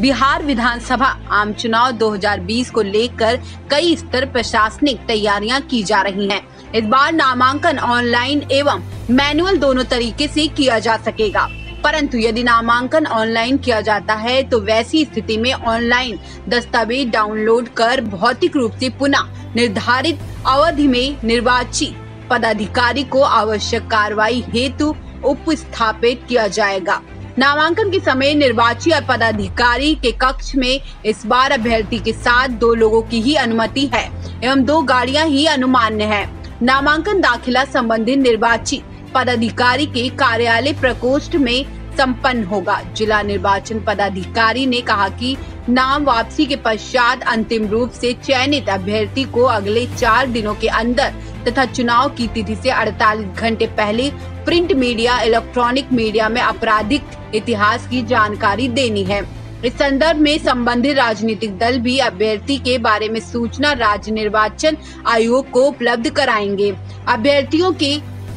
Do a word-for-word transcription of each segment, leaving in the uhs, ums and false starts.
बिहार विधानसभा आम चुनाव दो हज़ार बीस को लेकर कई स्तर प्रशासनिक तैयारियां की जा रही हैं। इस बार नामांकन ऑनलाइन एवं मैनुअल दोनों तरीके से किया जा सकेगा, परंतु यदि नामांकन ऑनलाइन किया जाता है तो वैसी स्थिति में ऑनलाइन दस्तावेज डाउनलोड कर भौतिक रूप से पुनः निर्धारित अवधि में निर्वाचित पदाधिकारी को आवश्यक कार्रवाई हेतु उपस्थापित किया जाएगा। नामांकन के समय निर्वाची और पदाधिकारी के कक्ष में इस बार अभ्यर्थी के साथ दो लोगों की ही अनुमति है एवं दो गाड़ियां ही अनुमान्य है। नामांकन दाखिला संबंधी निर्वाची पदाधिकारी के कार्यालय प्रकोष्ठ में संपन्न होगा। जिला निर्वाचन पदाधिकारी ने कहा कि नाम वापसी के पश्चात अंतिम रूप से चयनित अभ्यर्थी को अगले चार दिनों के अंदर तथा चुनाव की तिथि से अड़तालीस घंटे पहले प्रिंट मीडिया, इलेक्ट्रॉनिक मीडिया में आपराधिक इतिहास की जानकारी देनी है। इस संदर्भ में संबंधित राजनीतिक दल भी अभ्यर्थी के बारे में सूचना राज्य निर्वाचन आयोग को उपलब्ध कराएंगे। अभ्यर्थियों के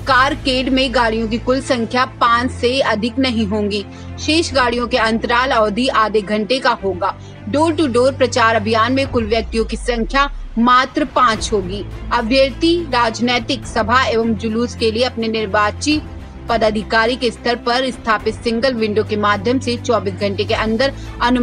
कारकेड में गाड़ियों की कुल संख्या पाँच से अधिक नहीं होंगी। शेष गाड़ियों के अंतराल अवधि आधे घंटे का होगा। डोर टू डोर प्रचार अभियान में कुल व्यक्तियों की संख्या मात्र पाँच होगी। अभ्यर्थी राजनैतिक सभा एवं जुलूस के लिए अपने निर्वाची पदाधिकारी के स्तर पर स्थापित सिंगल विंडो के माध्यम से चौबीस घंटे के अंदर अनुमति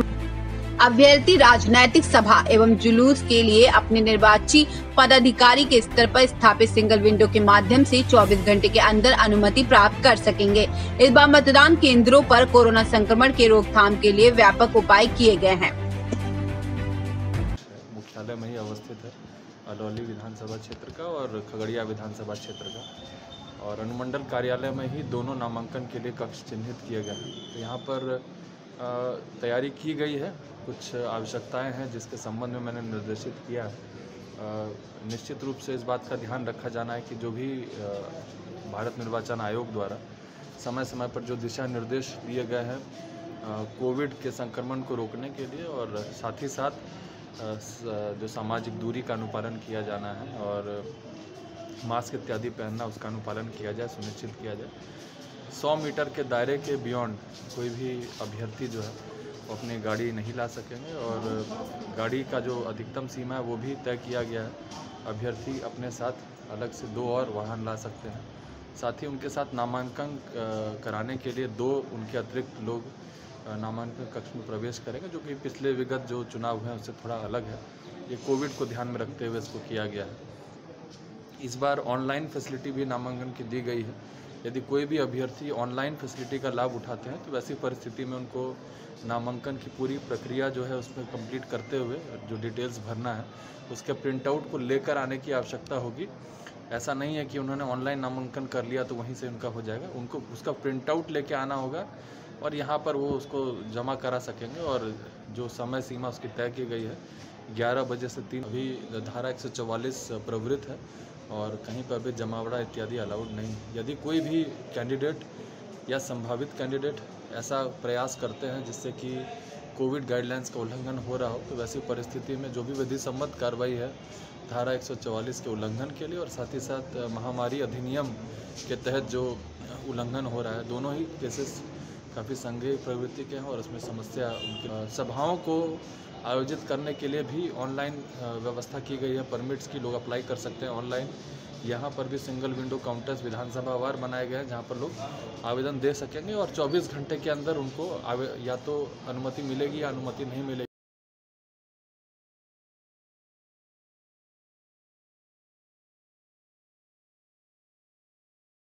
अभ्यर्थी राजनैतिक सभा एवं जुलूस के लिए अपने निर्वाची पदाधिकारी के स्तर पर स्थापित सिंगल विंडो के माध्यम से चौबीस घंटे के अंदर अनुमति प्राप्त कर सकेंगे। इस बार मतदान केंद्रों पर कोरोना संक्रमण के रोकथाम के लिए व्यापक उपाय किए गए हैं। मुख्यालय में ही अवस्थित है अलौली विधानसभा क्षेत्र का और खगड़िया विधानसभा क्षेत्र का, और अनुमंडल कार्यालय में ही दोनों नामांकन के लिए कक्ष चिन्हित किए गए हैं। यहाँ पर तैयारी की गई है, कुछ आवश्यकताएं हैं जिसके संबंध में मैंने निर्देशित किया। निश्चित रूप से इस बात का ध्यान रखा जाना है कि जो भी भारत निर्वाचन आयोग द्वारा समय समय पर जो दिशा निर्देश दिए गए हैं कोविड के संक्रमण को रोकने के लिए, और साथ ही साथ जो सामाजिक दूरी का अनुपालन किया जाना है और मास्क इत्यादि पहनना, उसका अनुपालन किया जाए, सुनिश्चित किया जाए। सौ मीटर के दायरे के बियॉन्ड कोई भी अभ्यर्थी जो है वो अपनी गाड़ी नहीं ला सकेंगे, और गाड़ी का जो अधिकतम सीमा है वो भी तय किया गया है। अभ्यर्थी अपने साथ अलग से दो और वाहन ला सकते हैं। साथ ही उनके साथ नामांकन कराने के लिए दो उनके अतिरिक्त लोग नामांकन कक्ष में प्रवेश करेंगे, जो कि पिछले विगत जो चुनाव हुए हैं उससे थोड़ा अलग है। ये कोविड को ध्यान में रखते हुए इसको किया गया है। इस बार ऑनलाइन फैसिलिटी भी नामांकन की दी गई है। यदि कोई भी अभ्यर्थी ऑनलाइन फैसिलिटी का लाभ उठाते हैं तो वैसी परिस्थिति में उनको नामांकन की पूरी प्रक्रिया जो है उसमें कंप्लीट करते हुए जो डिटेल्स भरना है उसके प्रिंटआउट को लेकर आने की आवश्यकता होगी। ऐसा नहीं है कि उन्होंने ऑनलाइन नामांकन कर लिया तो वहीं से उनका हो जाएगा। उनको उसका प्रिंटआउट लेके आना होगा और यहाँ पर वो उसको जमा करा सकेंगे, और जो समय सीमा उसकी तय की गई है ग्यारह बजे से तीन अभी धारा एक सौ चौवालीस प्रवृत्त है, और कहीं पर भी जमावड़ा इत्यादि अलाउड नहीं। यदि कोई भी कैंडिडेट या संभावित कैंडिडेट ऐसा प्रयास करते हैं जिससे कि कोविड गाइडलाइंस का उल्लंघन हो रहा हो तो वैसी परिस्थिति में जो भी विधि सम्मत कार्रवाई है धारा एक सौ चौवालीस के उल्लंघन के लिए, और साथ ही साथ महामारी अधिनियम के तहत जो उल्लंघन हो रहा है, दोनों ही केसेस काफ़ी संज्ञेय प्रवृत्ति के हैं और उसमें समस्या उनकी सभाओं को आयोजित करने के लिए भी ऑनलाइन व्यवस्था की गई है। परमिट्स की लोग अप्लाई कर सकते हैं ऑनलाइन। यहाँ पर भी सिंगल विंडो काउंटर्स विधानसभा वार बनाए गए हैं जहाँ पर लोग आवेदन दे सकेंगे, और चौबीस घंटे के अंदर उनको या तो अनुमति मिलेगी या अनुमति नहीं मिलेगी।